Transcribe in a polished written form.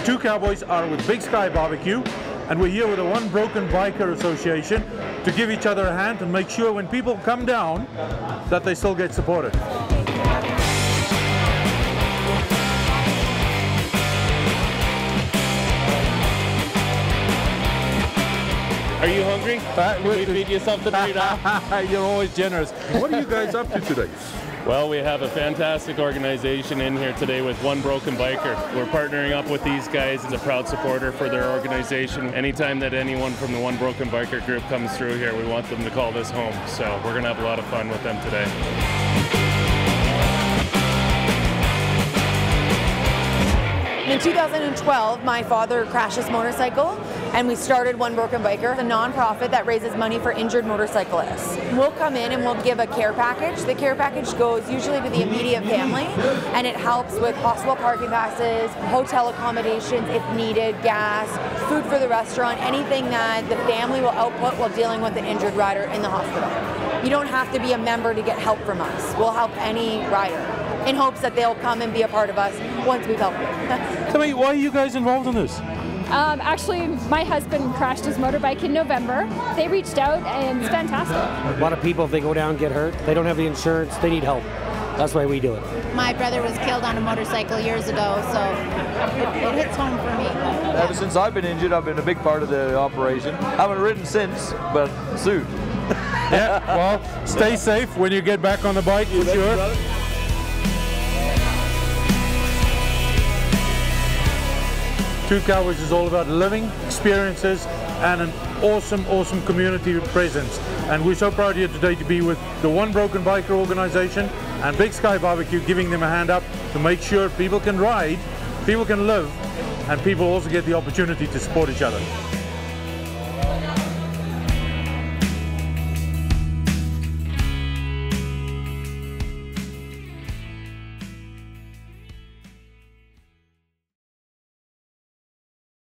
the Two Cowboys are with Big Sky BBQ, and we're here with the One Broken Biker Association to give each other a hand and make sure when people come down that they still get supported. Are you hungry? We feed you something right now? You're always generous. What are you guys up to today? Well, we have a fantastic organization in here today with One Broken Biker. We're partnering up with these guys as a proud supporter for their organization. Anytime that anyone from the One Broken Biker group comes through here, we want them to call this home. So we're going to have a lot of fun with them today. In 2012, my father crashed his motorcycle, and we started One Broken Biker, a nonprofit that raises money for injured motorcyclists. We'll come in and we'll give a care package. The care package goes usually to the immediate family, and it helps with hospital parking passes, hotel accommodations if needed, gas, food for the restaurant, anything that the family will output while dealing with an injured rider in the hospital. You don't have to be a member to get help from us. We'll help any rider in hopes that they'll come and be a part of us once we've helped them. Tell me, why are you guys involved in this? Actually, my husband crashed his motorbike in November. They reached out, and it's fantastic. A lot of people, if they go down and get hurt, they don't have the insurance, they need help. That's why we do it. My brother was killed on a motorcycle years ago, so it hits home for me. Ever since I've been injured, I've been a big part of the operation. I haven't ridden since, but soon. Yeah, well, stay safe when you get back on the bike, for sure. Two Cowboys is all about living experiences and an awesome, awesome community presence. And we're so proud here today to be with the One Broken Biker organization and Big Sky BBQ, giving them a hand up to make sure people can ride, people can live, and people also get the opportunity to support each other.